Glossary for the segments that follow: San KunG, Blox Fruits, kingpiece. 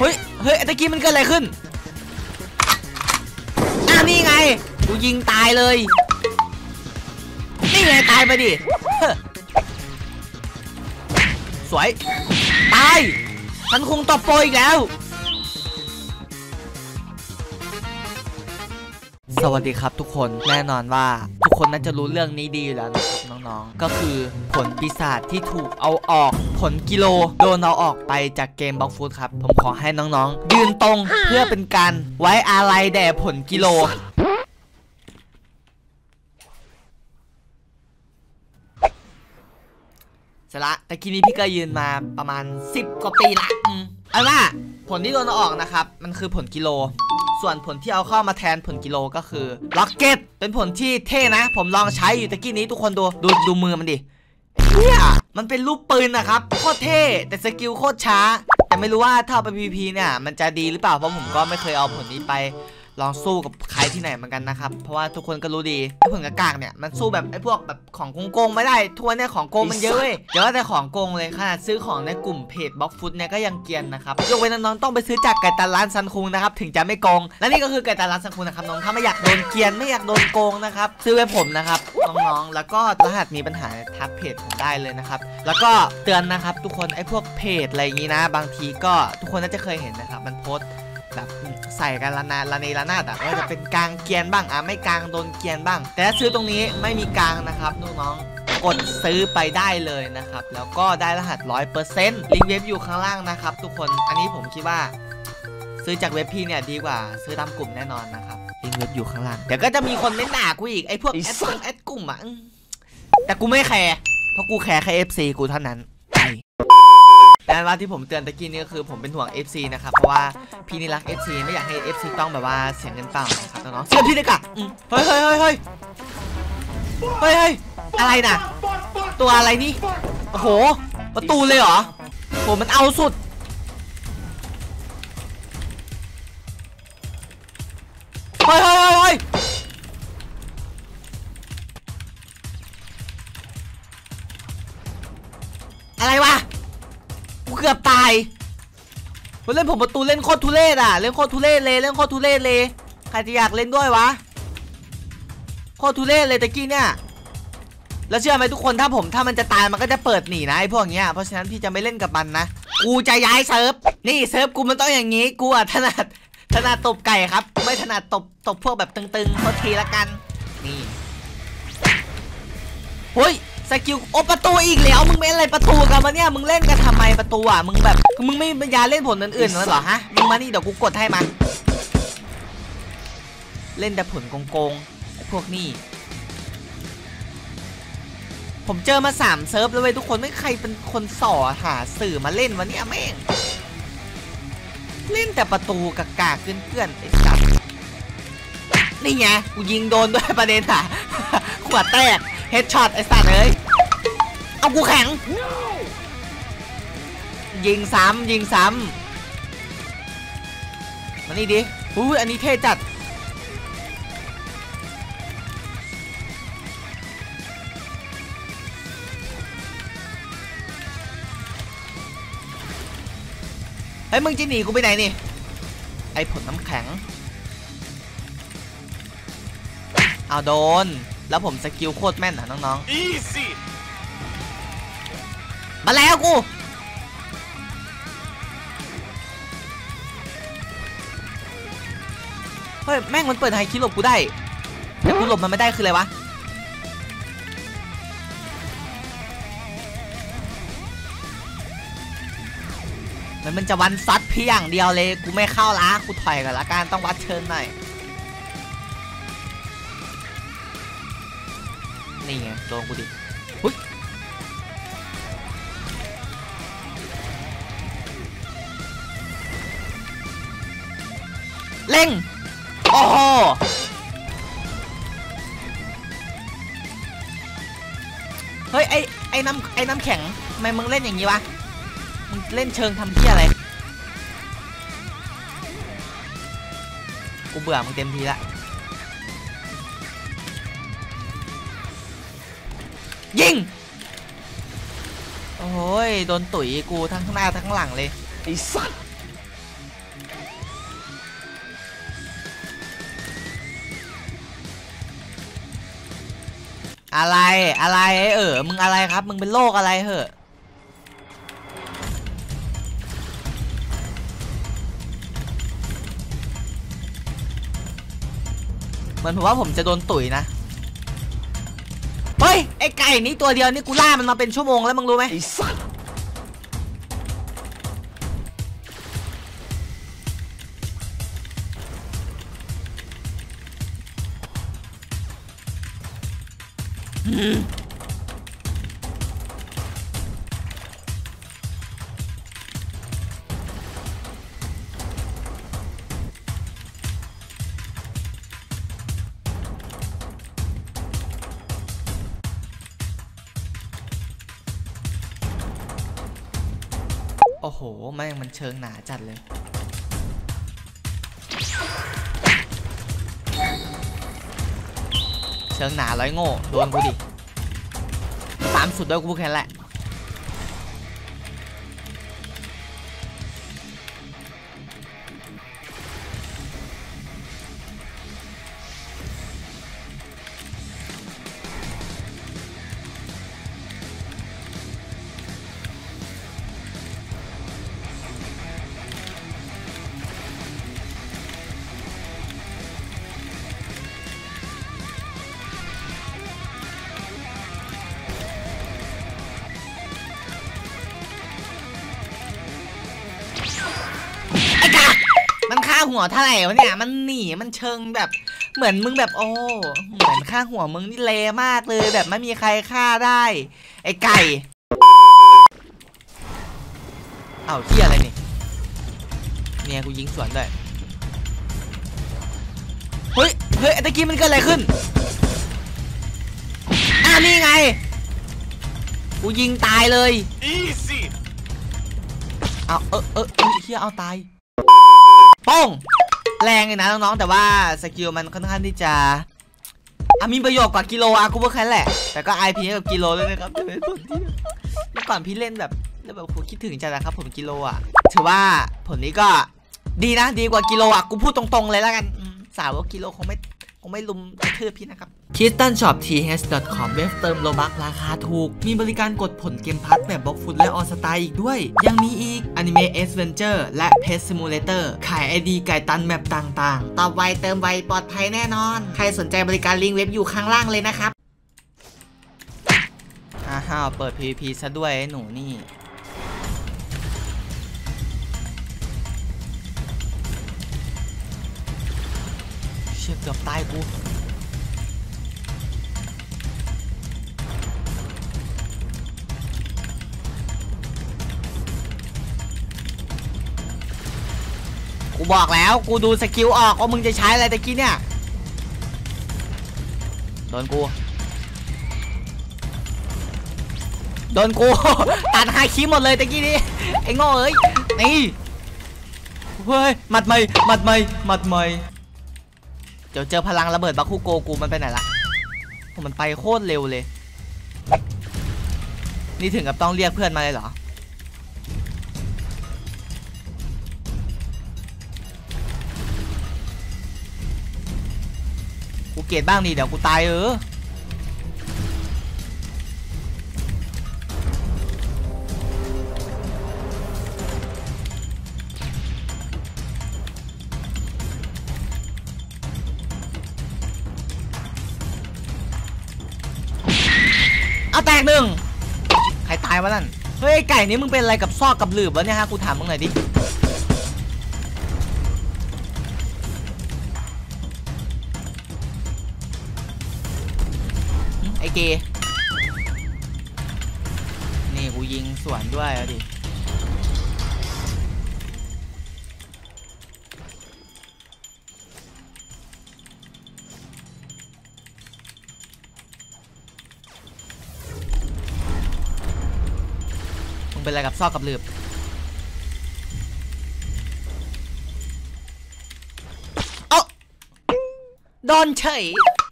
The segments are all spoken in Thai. เฮ้ยเฮ้ยตะกี้มันเกิดอะไรขึ้นอ้าวนี่ไงกูยิงตายเลยนี่ไงตายไปดิสวยตายมันคงตบโปอีกแล้วสวัสดีครับทุกคนแน่นอนว่าทุกคนน่าจะรู้เรื่องนี้ดีอยู่แล้วนะครับน้องๆก็คือผลปีศาจที่ถูกเอาออกผลกิโลโดนเอาออกไปจากเกมบล็อกฟูดครับผมขอให้น้องๆยืนตรงเพื่อเป็นการไว้อาลัยแด่ผลกิโลเสร็จละตะกี้นี้พี่ก็ยืนมาประมาณ10กว่าปีละเอาล่ะผลที่โดนเอาออกนะครับมันคือผลกิโลส่วนผลที่เอาเข้ามาแทนผลกิโลก็คือล็อกเก็ตเป็นผลที่เท่นะผมลองใช้อยู่ตะกี้นี้ทุกคนดูมือมันดิเนี่ยมันเป็นรูปปืนนะครับโคตรเท่แต่สกิลโคตรช้าแต่ไม่รู้ว่าถ้าเอาไป PVP เนี่ยมันจะดีหรือเปล่าเพราะผมก็ไม่เคยเอาผลนี้ไปลองสู้กับใครที่ไหนเหมือนกันนะครับเพราะว่าทุกคนก็รู้ดีไอ้ผลกากเนี่ยมันสู้แบบไอ้พวกแบบของโกงไม่ได้ทุกวันเนี่ยของโกงมันเยอะเว้ยเยอะแต่ของโกงเลยขนาดซื้อของในกลุ่มเพจบล็อกฟูดเนี่ยก็ยังเกรียนนะครับยกเว้นน้องๆต้องไปซื้อจากไก่ตาร้านซันคุงนะครับถึงจะไม่โกงและนี่ก็คือไก่ตาร้านซันคุงนะครับน้องถ้าไม่อยากโดนเกรียนไม่อยากโดนโกงนะครับซื้อไว้ผมนะครับน้องๆแล้วก็รหัสมีปัญหาทักเพจผมได้เลยนะครับแล้วก็เตือนนะครับทุกคนไอ้พวกเพจอะไรอย่างนี้นะบางทีก็ทุกคนน่าจะเคยเห็นนะครับมันโพสแบบใส่กันละนาดแต่ว่าจะเป็นกลางเกียนบ้างไม่กลางโดนเกียนบ้างแต่ถ้าซื้อตรงนี้ไม่มีกลางนะครับน้องๆกดซื้อไปได้เลยนะครับแล้วก็ได้รหัส 100% ลิงก์เว็บอยู่ข้างล่างนะครับทุกคนอันนี้ผมคิดว่าซื้อจากเว็บพี่เนี่ยดีกว่าซื้อตามกลุ่มแน่นอนนะครับลิงก์เว็บอยู่ข้างล่างเดี๋ยวก็จะมีคนเม้นด่ากูอีกไอ้พวกแอดกลุ่มแต่กูไม่แคร์เพราะกูแคร์แค่ FC กูเท่านั้นแต่ว่าที่ผมเตือนตะกี้นี่ก็คือผมเป็นห่วง FC นะครับเพราะว่าพี่นี่รัก FC ไม่อยากให้ FC ต้องแบบว่าเสียเงินเปล่านะครับน้องๆเชื่อพี่เลยกะเฮ้ยอะไรนะตัวอะไรนี่โอ้โหประตูเลยเหรอโหมันเอาสุดเฮ้ยอะไรวะเกือบตายผมเล่นผมประตูเล่นโคตรทุเรศเล่นโคตรทุเรศเลยใครจะอยากเล่นด้วยวะโคตรทุเรศเลยตะกี้เนี่ยแล้วเชื่อไหมทุกคนถ้ามันจะตายมันก็จะเปิดหนีนะไอ้พวกเนี้ยเพราะฉะนั้นพี่จะไม่เล่นกับมันนะกูจะย้ายเซิร์ฟนี่เซิร์ฟกูมันต้องอย่างงี้กูถนัดตบไก่ครับไม่ถนัดตบพวกแบบตึงๆโคตรทีละกันนี่เฮ้ยสกิลโอประตูอีกแล้วมึงเล่นอะไรประตูกันมาเนี่ยมึงเล่นกันทำไมประตูมึงแบบมึงไม่ปัญญาเล่นผลอื่นๆแล้วเหรอฮะมึงมานี่เดี๋ยวกูกดให้มาเล่นแต่ผลโกงไอ้พวกนี้ผมเจอมา3เซิร์ฟแล้วเว้ยทุกคนไม่ใครเป็นคนส่อหาสื่อมาเล่นวะเนี่ยแม่งเล่นแต่ประตูกากๆเกลื่อนๆไอ้สัสนี่ไงกูยิงโดนด้วยประเด็นอะขวดแตกเฮดช็อตไอ้สัตว์เอ้ยเอากูแข็งยิงซ้ำมานี่ดิอุ้ยอันนี้เท่จัดเฮ้ยมึงจะหนีกูไปไหนนี่ไอ้ผลน้ำแข็งเอาโดนแล้วผมสกิลโคตรแม่นนะน้องๆ Easy. มาแล้วกูเฮ้ยแม่งมันเปิดไฮคิดหลบกูได้แต่กูหลบมันไม่ได้คืออะไรวะมันจะวันซัดเพียงเดียวเลยกูไม่เข้าละกูถอยก่อนละกันต้องวัดเชิญหน่อยนี่ไงโดนกูดิหุ้ยเล่งโอ้โหเฮ้ยไอ้น้ำแข็งทำไมมึงเล่นอย่างนี้วะมึงเล่นเชิงทำเหี้ยอะไรกูเบื่อมึงเต็มทีละยิงโอ้ยโดนตุ๋ยกูทั้งข้างหน้าทั้งหลังเลยไอ้สัส อะไรอะไรมึงอะไรครับมึงเป็นโรคอะไรเหอะเหมือนผมว่าผมจะโดนตุ๋ยนะเฮ้ยไอ้ไก่นี้ตัวเดียวนี่กูล่ามันมาเป็นชั่วโมงแล้วมึงรู้ไหมไอ้สัสโอ้โหแม่งมันเชิงหนาจัดเลยเชิงหนาร้อยโง่โดนกูดิสามสุดด้วยกูแค่แหละหัวเท่าไหร่วะเนี่ยมันหนีมันเชิงแบบเหมือนมึงแบบโอ้เหมือนฆ่าหัวมึงนี่เลวมากเลยแบบไม่มีใครฆ่าได้ไอ้ไก่เอ้าที่อะไรนี่เนี่ยกูยิงสวนด้วยเฮ้ยตะกี้มันเกิดอะไรขึ้นอ้าวนี่ไงกูยิงตายเลยเอาเฮียเอาตายป้องแรงเลยนะน้องๆแต่ว่าสกิลมันค่อนข้างที่จะมีประโยชน์กว่ากิโลอะกูว่าแค่แหละแต่ก็ IP กับกิโลเลยนะครับเมื่อก่อนพี่เล่นแบบคิดถึงจังนะครับผมกิโลอะถือว่าผลนี้ก็ดีนะดีกว่ากิโลอะกูพูดตรงๆเลยแล้วกันสาวว่ากิโลคงไม่ลุมกระทืบพี่นะครับ Kittanshopth.com เว็บเติมโลบัคราคาถูกมีบริการกดผลเกมพัทแบบบล็อกฟุตและออสตาอีกด้วยยังมีอีก Anime Adventure และ Pet Simulator ขาย ID ไก่ตันแมปต่างๆตอบไวเติมไวปลอดภัยแน่นอนใครสนใจบริการลิงก์เว็บอยู่ข้างล่างเลยนะครับอ้าวเปิด PVP ซะด้วยหนูนี่เกือบตายกูบอกแล้วกูดูสกิลออกว่ามึงจะใช้อะไรตะกี้เนี่ยโดนกู ตัดหายคีหมดเลยตะกี้นี้ไอ้โง่เอ้ยนี่เฮ้ยมัดใหม่เดี๋ยวเจอพลังระเบิดบาคุโกกูมันไปไหนละมันไปโคตรเร็วเลยนี่ถึงกับต้องเรียกเพื่อนมาเลยเหรอกูเกลียดบ้างนี่เดี๋ยวกูตายแตกหนึ่งใครตายวะนั่นเฮ้ยไก่นี้มึงเป็นอะไรกับซอกกับหลืบวะเนี่ยฮะกูถามมึงหน่อยดิไอเกนี่กูยิงสวนด้วยอะดิเป็นอะไรกับซอกกับหลืบเอ้าโดนเฉย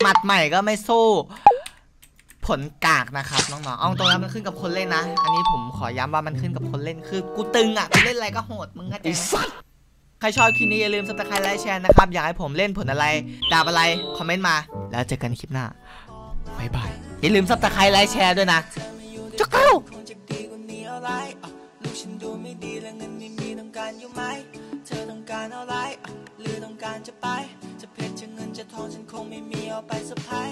หมัดใหม่ก็ไม่สู้ผลกากนะครับน้องๆเอาตรงนั้นมันขึ้นกับคนเล่นนะอันนี้ผมขอย้ำว่ามันขึ้นกับคนเล่นคือกูตึงอ่ะกูเล่นอะไรก็โหดมึงก็เจ๊ใครชอบคลิปนี้อย่าลืมซับสไครต์ไลค์แชร์นะครับอยากให้ผมเล่นผลอะไรดาบอะไรคอมเมนต์มาแล้วเจอกันคลิปหน้าบ๊ายบาย อย่าลืมซับสไครต์ไลค์แชร์ด้วยนะจุ๊กเก้าลูกฉันดูไม่ดีและเงินไม่มีต้องการอยู่ไหมเธอต้องการอะไรหรือต้องการจะไปจะเพชรจะเงินจะทองฉันคงไม่มีเอาไปสะพาย